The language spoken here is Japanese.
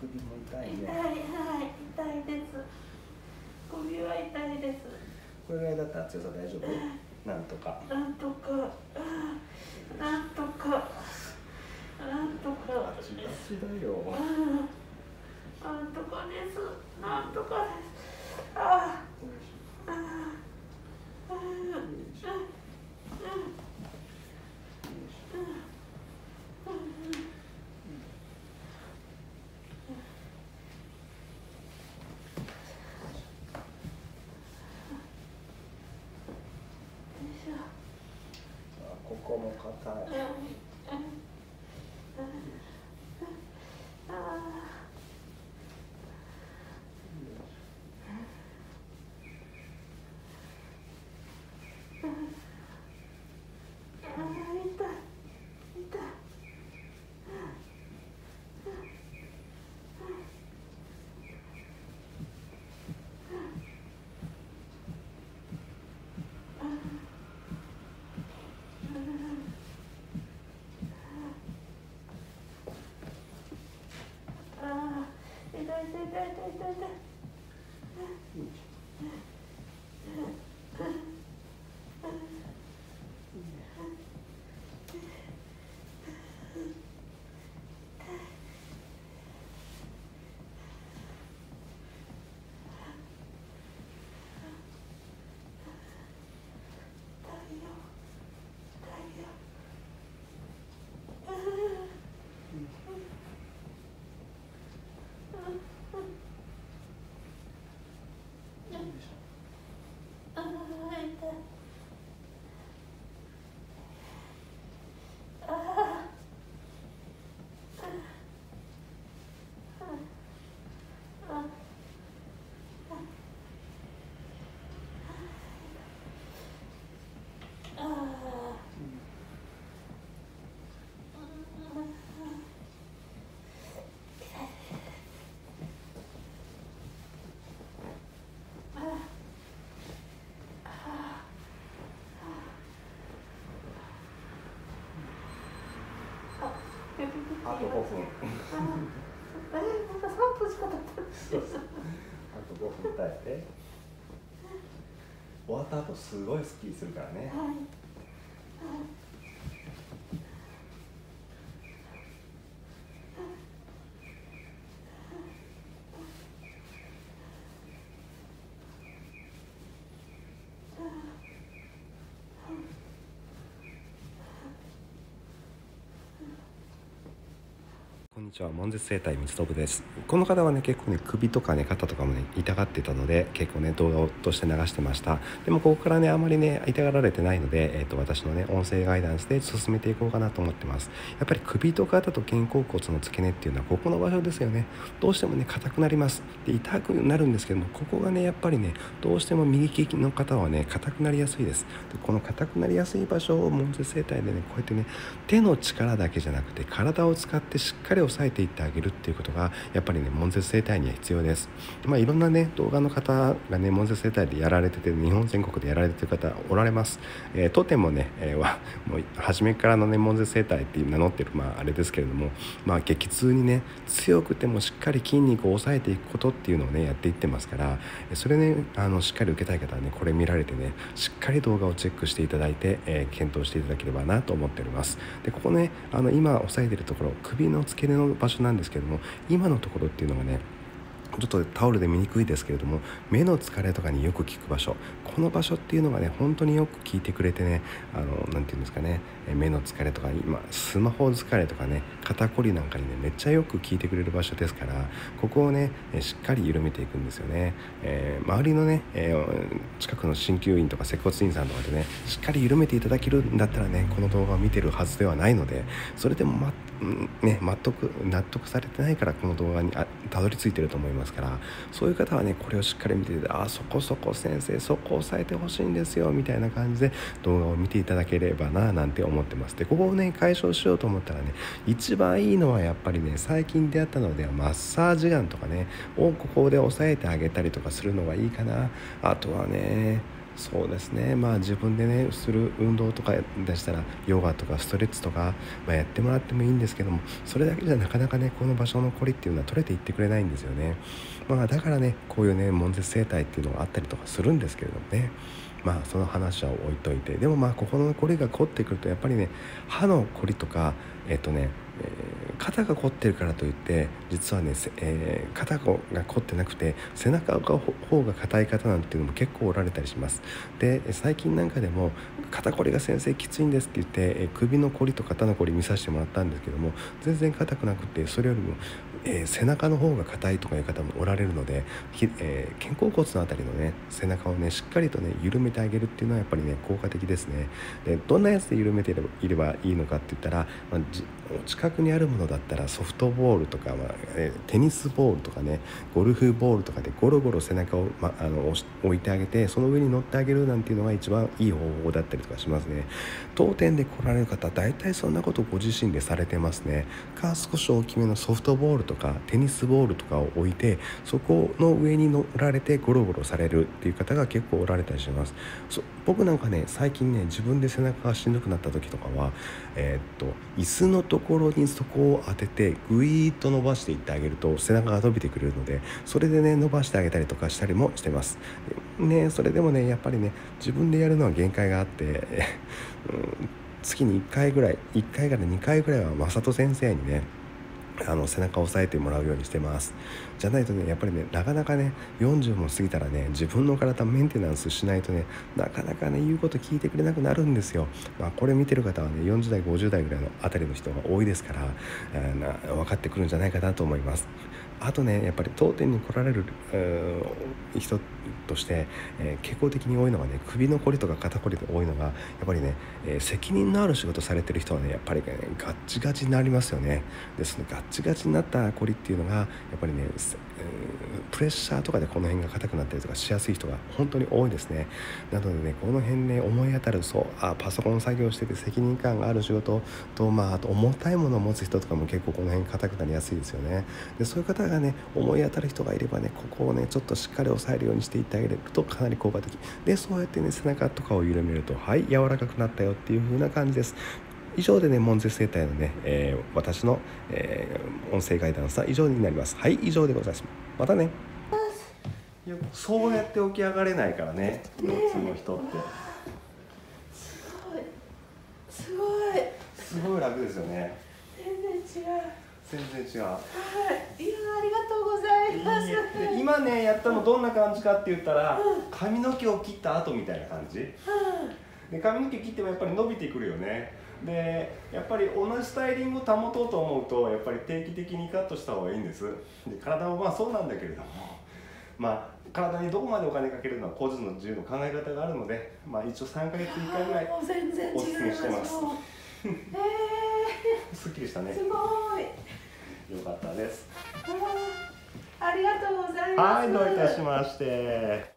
首も痛いね。痛い、はい、痛いです。首は痛いです。これぐらいだったら強さ大丈夫？なんとか。なんとか。なんとか。なんとか。私だよ。なんとかです。なんとかです。ああ。ああ。ここも硬い。あと5分。また3分しか経った。あと5分耐えて。終わった後すごいスッキリするからね。はいこんにちは、悶絶整体みつとぶです。この方はね、結構ね、首とかね、肩とかもね、痛がってたので、結構ね、動画として流してました。でも、ここからね、あまりね、痛がられてないので、私のね、音声ガイダンスで進めていこうかなと思ってます。やっぱり首と肩と肩甲骨の付け根っていうのは、ここの場所ですよね。どうしてもね、硬くなります。で、痛くなるんですけども、ここがね、やっぱりね、どうしても右利きの方はね、硬くなりやすいです。で、この硬くなりやすい場所を悶絶整体でね、こうやってね、手の力だけじゃなくて、体を使ってしっかり抑えていってあげるっていうことがやっぱりね悶絶整体には必要です。まあいろんなね動画の方がね悶絶整体でやられてて日本全国でやられてる方おられます。当店もね、もう初めからのね悶絶整体って名乗ってるまああれですけれども、まあ激痛にね強くてもしっかり筋肉を抑えていくことっていうのをねやっていってますから、それねしっかり受けたい方はねこれ見られてねしっかり動画をチェックしていただいて、検討していただければなと思っております。でここね今押さえてるところ首の付け根の場所なんですけども、今のところっていうのがねちょっとタオルで見にくいですけれども、目の疲れとかによく効く場所、この場所っていうのがね本当によく効いてくれてね、なんていうんですかね、目の疲れとか今スマホ疲れとかね肩こりなんかにねめっちゃよく効いてくれる場所ですから、ここをねしっかり緩めていくんですよね。周りのね、近くの鍼灸院とか接骨院さんとかでねしっかり緩めていただけるんだったらねこの動画を見てるはずではないので、それでも納得されてないからこの動画にたどり着いてると思いますから、そういう方はねこれをしっかり見てて、あそこそこ先生そこ押さえてほしいんですよみたいな感じで動画を見ていただければななんて思ってます。でここをね解消しようと思ったらね一番いいのはやっぱりね最近出会ったのではマッサージガンとかねをここで押さえてあげたりとかするのがいいかな。あとはねそうですね、まあ自分でねする運動とかでしたらヨガとかストレッチとか、やってもらってもいいんですけども、それだけじゃなかなかねこの場所の凝りっていうのは取れていってくれないんですよね。だからねこういうね悶絶生態っていうのがあったりとかするんですけれどもね、その話は置いといて、でもここの凝りが凝ってくるとやっぱりね歯の凝りとか肩が凝ってるからといって実はね、肩が凝ってなくて背中の方が硬い方なんていうのも結構おられたりします。で最近なんかでも肩こりが先生きついんですって言って、首のこりと肩のこり見させてもらったんですけども、全然硬くなくてそれよりも、背中の方が硬いとかいう方もおられるので、肩甲骨のあたりのね背中をねしっかりとね緩めてあげるっていうのはやっぱりね効果的ですね。でどんなやつで緩めていればいいのかって言ったら、近くにあるものだったらソフトボールとか、テニスボールとかねゴルフボールとかでゴロゴロ背中を、置いてあげてその上に乗ってあげるなんていうのが一番いい方法だったりとかしますね。当店で来られる方大体そんなことをご自身でされてますね。か少し大きめのソフトボールとかテニスボールとかを置いてそこの上に乗られてゴロゴロされるっていう方が結構おられたりします。僕なんかね最近ね自分で背中がしんどくなった時とかは、椅子のところにそこを当ててぐいーっと伸ばしていってあげると背中が伸びてくれるので、それでね伸ばしてあげたりとかしたりもしてますね。それでもねやっぱりね自分でやるのは限界があって月に1回ぐらい1回から2回ぐらいは正人先生にね背中を押さえてもらうようにしてます。じゃないとねやっぱりねなかなかね40も過ぎたらね自分の体メンテナンスしないとねなかなかね言うこと聞いてくれなくなるんですよ。これ見てる方はね40代50代ぐらいのあたりの人が多いですから、分かってくるんじゃないかなと思います。あとねやっぱり当店に来られる人として、傾向的に多いのがね首のこりとか肩こりが多いのがやっぱりね、責任のある仕事されてる人はねやっぱりねガッチガチになりますよね。でそのガッチガチになったこりっていうのがやっぱりね、プレッシャーとかでこの辺が硬くなったりとかしやすい人が本当に多いですね。なのでねこの辺ね思い当たるパソコン作業してて責任感がある仕事と、あと重たいものを持つ人とかも結構この辺硬くなりやすいですよね。でそういう方がね思い当たる人がいればねここをねちょっとしっかり押さえるようにしていってあげるとかなり効果的で、そうやってね背中とかを緩めるとはい柔らかくなったよっていう風な感じです。以上でね悶絶生態のね、私の、音声ガイダンスは以上になります。はい、以上でございます。またね。そうやって起き上がれないからね普通の人って。すごい楽ですよね。全然違う。はい、いやありがとうございます。今ねやったのどんな感じかって言ったら、髪の毛を切った後みたいな感じ。で髪の毛切ってもやっぱり伸びてくるよね。でやっぱり同じスタイリングを保とうと思うとやっぱり定期的にカットした方がいいんです。で体もそうなんだけれども、体にどこまでお金かけるのは個人の自由の考え方があるので、一応3ヶ月に1回ぐらいおすすめしてます。すっきりしたね。すごい。よかったです。ありがとうございます。はい、どういたしまして。